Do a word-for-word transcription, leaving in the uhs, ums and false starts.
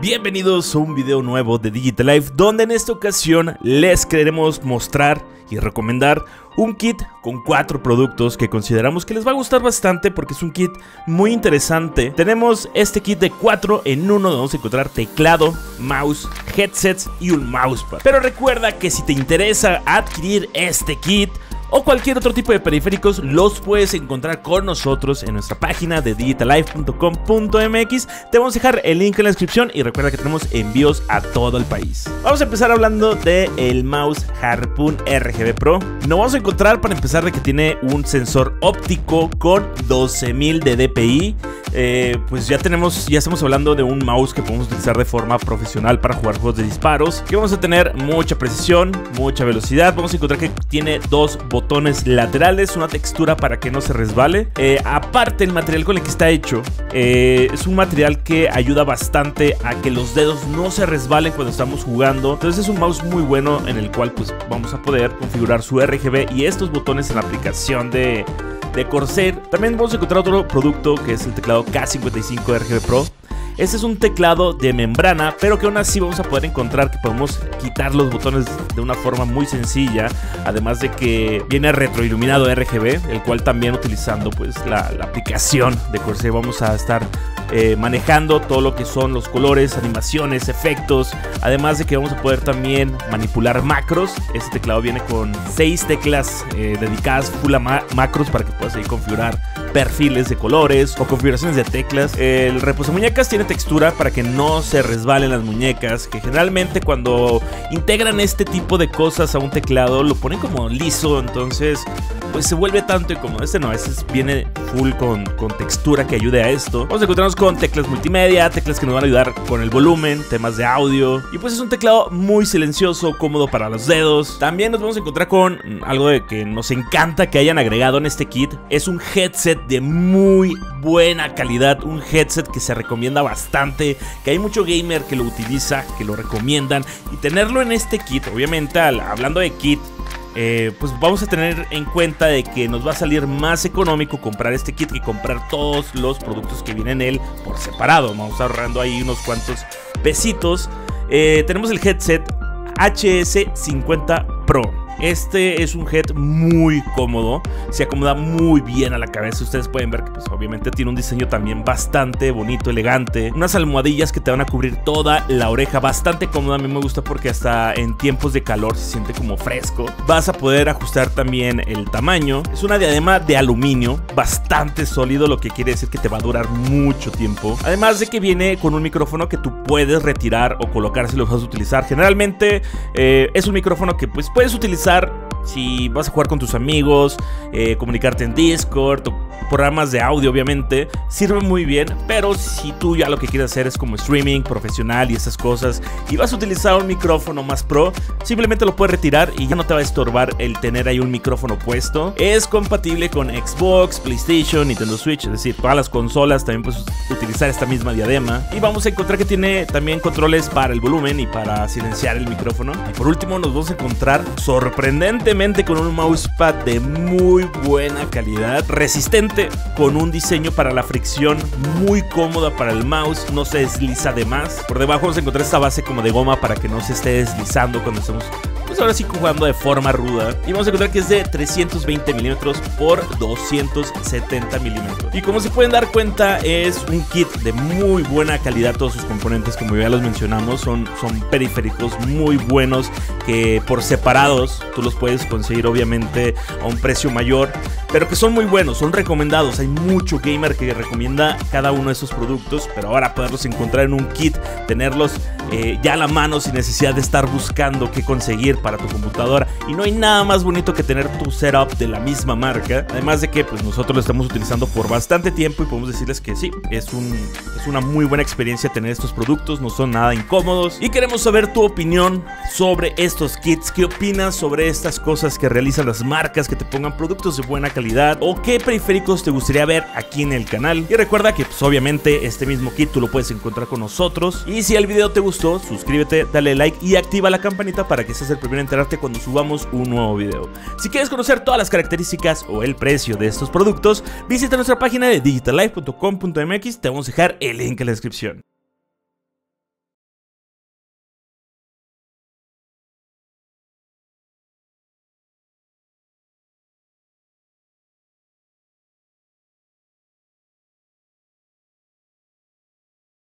Bienvenidos a un video nuevo de Digitalife, donde en esta ocasión les queremos mostrar y recomendar un kit con cuatro productos que consideramos que les va a gustar bastante porque es un kit muy interesante. Tenemos este kit de cuatro en uno donde vamos a encontrar teclado, mouse, headsets y un mousepad. Pero recuerda que si te interesa adquirir este kit o cualquier otro tipo de periféricos, los puedes encontrar con nosotros en nuestra página de digitalife punto com punto m x. Te vamos a dejar el link en la descripción y recuerda que tenemos envíos a todo el país. Vamos a empezar hablando del mouse Harpoon R G B Pro. Nos vamos a encontrar, para empezar, de que tiene un sensor óptico con doce mil de D P I. Eh, pues ya tenemos, ya estamos hablando de un mouse que podemos utilizar de forma profesional para jugar juegos de disparos, que vamos a tener mucha precisión, mucha velocidad. Vamos a encontrar que tiene dos botones laterales, una textura para que no se resbale. Eh, aparte, el material con el que está hecho eh, es un material que ayuda bastante a que los dedos no se resbalen cuando estamos jugando. Entonces es un mouse muy bueno en el cual pues vamos a poder configurar su R G B y estos botones en la aplicación de... de Corsair. También vamos a encontrar otro producto que es el teclado K cincuenta y cinco R G B Pro. Este es un teclado de membrana, pero que aún así vamos a poder encontrar que podemos quitar los botones de una forma muy sencilla, además de que viene retroiluminado R G B, el cual también, utilizando pues la, la aplicación de Corsair, vamos a estar eh, manejando todo lo que son los colores, animaciones, efectos, además de que vamos a poder también manipular macros. Este teclado viene con seis teclas eh, dedicadas full a ma macros para que puedas ahí configurar perfiles de colores o configuraciones de teclas. El reposamuñecas tiene textura para que no se resbalen las muñecas, que generalmente cuando integran este tipo de cosas a un teclado lo ponen como liso, entonces pues se vuelve tanto incómodo. Este no, este viene full con, con textura que ayude a esto. Vamos a encontrarnos con teclas multimedia, teclas que nos van a ayudar con el volumen, temas de audio, y pues es un teclado muy silencioso, cómodo para los dedos. También nos vamos a encontrar con algo de que nos encanta que hayan agregado en este kit. Es un headset de muy buena calidad, un headset que se recomienda bastante, que hay mucho gamer que lo utiliza, que lo recomiendan, y tenerlo en este kit, obviamente al, hablando de kit, Eh, pues vamos a tener en cuenta de que nos va a salir más económico comprar este kit que comprar todos los productos que vienen en él por separado. Vamos ahorrando ahí unos cuantos pesitos. eh, Tenemos el headset H S cincuenta Pro. Este es un head muy cómodo, se acomoda muy bien a la cabeza. Ustedes pueden ver que pues, obviamente tiene un diseño también bastante bonito, elegante. Unas almohadillas que te van a cubrir toda la oreja, bastante cómoda. A mí me gusta porque hasta en tiempos de calor se siente como fresco. Vas a poder ajustar también el tamaño. Es una diadema de aluminio, bastante sólido, lo que quiere decir que te va a durar mucho tiempo. Además de que viene con un micrófono que tú puedes retirar o colocar si lo vas a utilizar. Generalmente eh, es un micrófono que pues puedes utilizar si vas a jugar con tus amigos, eh, comunicarte en Discord o programas de audio. Obviamente sirve muy bien, pero si tú ya lo que quieres hacer es como streaming profesional y esas cosas, y vas a utilizar un micrófono más pro, simplemente lo puedes retirar y ya no te va a estorbar el tener ahí un micrófono puesto. Es compatible con Xbox, Playstation, Nintendo Switch, es decir, todas las consolas también puedes utilizar esta misma diadema. Y vamos a encontrar que tiene también controles para el volumen y para silenciar el micrófono. Y por último nos vamos a encontrar sorprendentemente con un mousepad de muy buena calidad, resistente, con un diseño para la fricción muy cómoda para el mouse, no se desliza de más. Por debajo vamos a encontrar esta base como de goma para que no se esté deslizando cuando estemos pues ahora sí jugando de forma ruda. Y vamos a encontrar que es de trescientos veinte milímetros por doscientos setenta milímetros. Y como se pueden dar cuenta, es un kit de muy buena calidad. Todos sus componentes, como ya los mencionamos, son, son periféricos muy buenos que por separados tú los puedes conseguir obviamente a un precio mayor, pero que son muy buenos, son recomendados. Hay mucho gamer que recomienda cada uno de esos productos, pero ahora poderlos encontrar en un kit, tenerlos eh, ya a la mano sin necesidad de estar buscando qué conseguir para tu computadora. Y no hay nada más bonito que tener tu setup de la misma marca, además de que pues nosotros lo estamos utilizando por bastante tiempo y podemos decirles que sí, es, un, es una muy buena experiencia tener estos productos, no son nada incómodos. Y queremos saber tu opinión sobre estos kits. ¿Qué opinas sobre estas cosas que realizan las marcas, que te pongan productos de buena calidad, o qué periféricos te gustaría ver aquí en el canal? Y recuerda que pues obviamente este mismo kit tú lo puedes encontrar con nosotros. Y si el video te gustó, suscríbete, dale like y activa la campanita para que seas el primero en enterarte cuando subamos un nuevo video. Si quieres conocer todas las características o el precio de estos productos, visita nuestra página de digitalife punto com punto m x. Te vamos a dejar el link en la descripción.